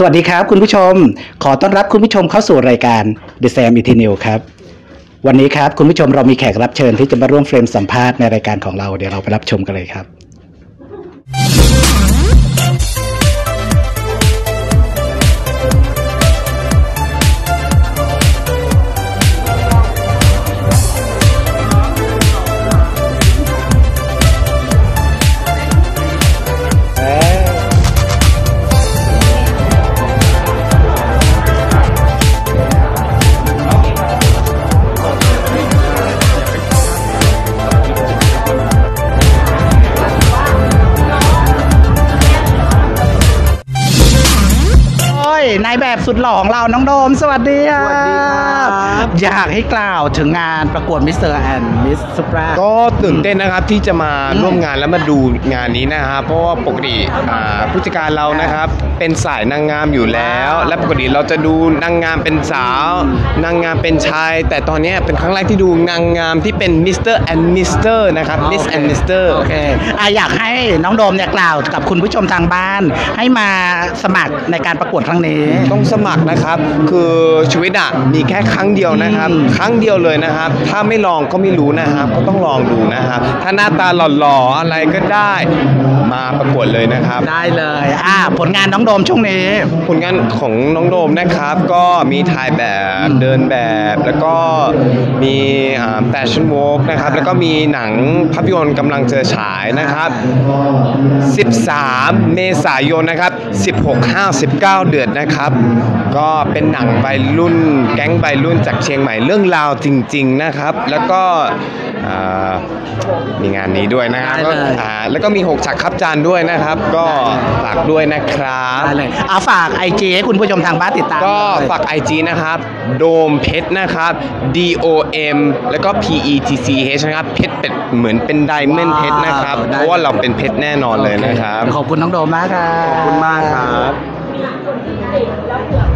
สวัสดีครับคุณผู้ชมขอต้อนรับคุณผู้ชมเข้าสู่รายการ The SaM ET ครับวันนี้ครับคุณผู้ชมเรามีแขกรับเชิญที่จะมาร่วมเฟรมสัมภาษณ์ในรายการของเราเดี๋ยวเราไปรับชมกันเลยครับนายแบบสุดหล่อของเราน้องโดมสวัสดีครับอยากให้กล่าวถึงงานประกวดมิสเตอร์แอนด์มิสซูปราก็ตื่นเต้นนะครับที่จะมาร่วมงานและมาดูงานนี้นะครับเพราะว่าปกติผู้จัดการเรานะครับเป็นสายนางงามอยู่แล้วและปกติเราจะดูนางงามเป็นสาวนางงามเป็นชายแต่ตอนนี้เป็นครั้งแรกที่ดูนางงามที่เป็นมิสเตอร์แอนด์มิสเตอร์นะครับมิสแอนด์มิสเตอร์อยากให้น้องโดมเนี่ยกล่าวกับคุณผู้ชมทางบ้านให้มาสมัครในการประกวดครั้งนี้ต้องสมัครนะครับคือชีวิตอะมีแค่ครั้งเดียวนะครับครั้งเดียวเลยนะครับถ้าไม่ลองก็ไม่รู้นะครับก็ต้องลองดูนะครับถ้าหน้าตาหล่อๆอะไรก็ได้มาประกวดเลยนะครับได้เลยผลงานน้องโดมช่วงนี้ผลงานของน้องโดมนะครับก็มีถ่ายแบบเดินแบบแล้วก็มีแฟชั่นวอล์กนะครับแล้วก็มีหนังภาพยนตร์กำลังจะฉายนะครับ13 เมษายนนะครับ 16-19 เดือนนะครับก็เป็นหนังวัยรุ่นแก๊งวัยรุ่นจากเชียงใหม่เรื่องราวจริงๆนะครับแล้วก็มีงานนี้ด้วยนะครับแล้วก็มี6ฉากคับจานด้วยนะครับก็ฝากด้วยนะครับฝาก IG ให้คุณผู้ชมทางบ้านติดตามก็ฝาก IG นะครับโดมเพชรนะครับ DOM แล้วก็ PETCH นะครับเพชรเป็ดเหมือนเป็นไดมอนด์เพชรนะครับเพราะว่าเราเป็นเพชรแน่นอนเลยนะครับขอบคุณน้องโดมมากครับขอบคุณมากครับ